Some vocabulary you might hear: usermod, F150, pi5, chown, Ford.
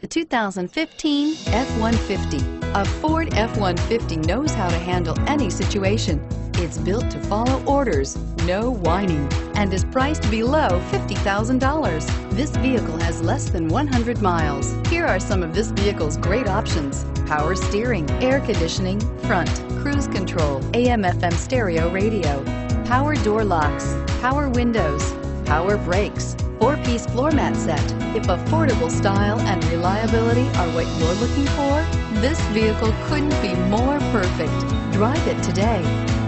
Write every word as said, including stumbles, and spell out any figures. The two thousand fifteen F one fifty. A Ford F one fifty knows how to handle any situation. It's built to follow orders, no whining, and is priced below fifty thousand dollars. This vehicle has less than one hundred miles. Here are some of this vehicle's great options: power steering, air conditioning, front, cruise control, A M F M stereo radio, power door locks, power windows, power brakes, four-piece floor mat set. If affordable style and reliability are what you're looking for, this vehicle couldn't be more perfect. Drive it today.